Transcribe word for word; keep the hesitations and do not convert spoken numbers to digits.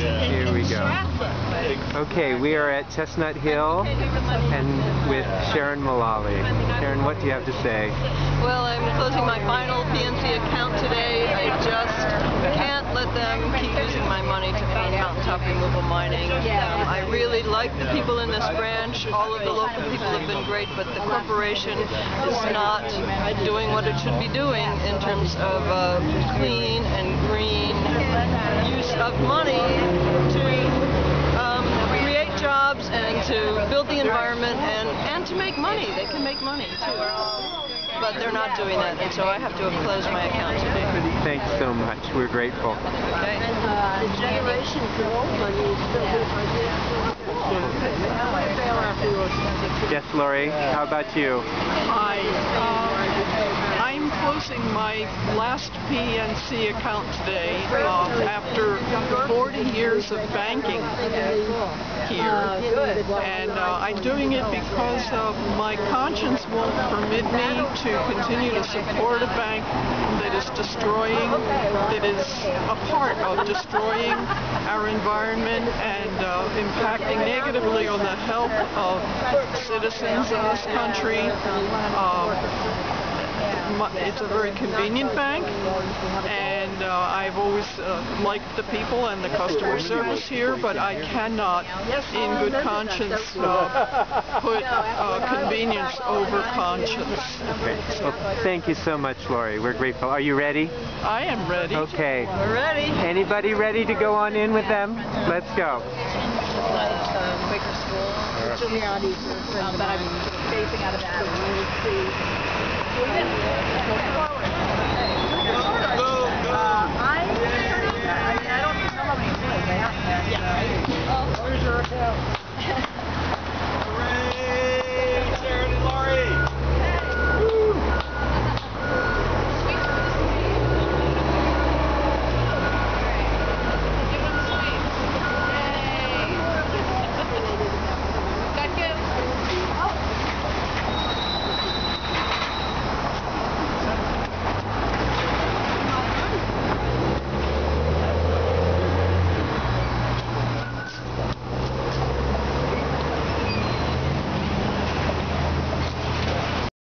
Yeah. Here we go. Okay, we are at Chestnut Hill and with Sharon Malali. Sharon, what do you have to say? Well, I'm closing my final P N C account today. I just can't let them keep using my money to fund mountaintop removal mining. Um, I really like the people in this branch. All of the local people have been great, but the corporation is not doing what it should be doing in terms of uh, clean and green use of money to um, create jobs and to build the environment and, and to make money. They can make money too. But they're not doing that, and so I have to have closed my account today. Thanks so much. We're grateful. Okay. The generation for money is still good. Yes, Lori, how about you? Hi. Uh, I'm closing my last P N C account today uh, after forty years of banking here, and uh, I'm doing it because uh, my conscience won't permit me to continue to support a bank that is destroying, that is a part of destroying our environment and uh, impacting negatively on the health of citizens in this country. Uh, It's a very convenient bank, and uh, I've always uh, liked the people and the customer service here, but I cannot, in good conscience, uh, put uh, convenience over conscience. Okay. Well, thank you so much, Lori. We're grateful. Are you ready? I am ready. Okay. We're ready. Anybody ready to go on in with them? Let's go. I don't think somebody's doing that. Yeah. Where's your account?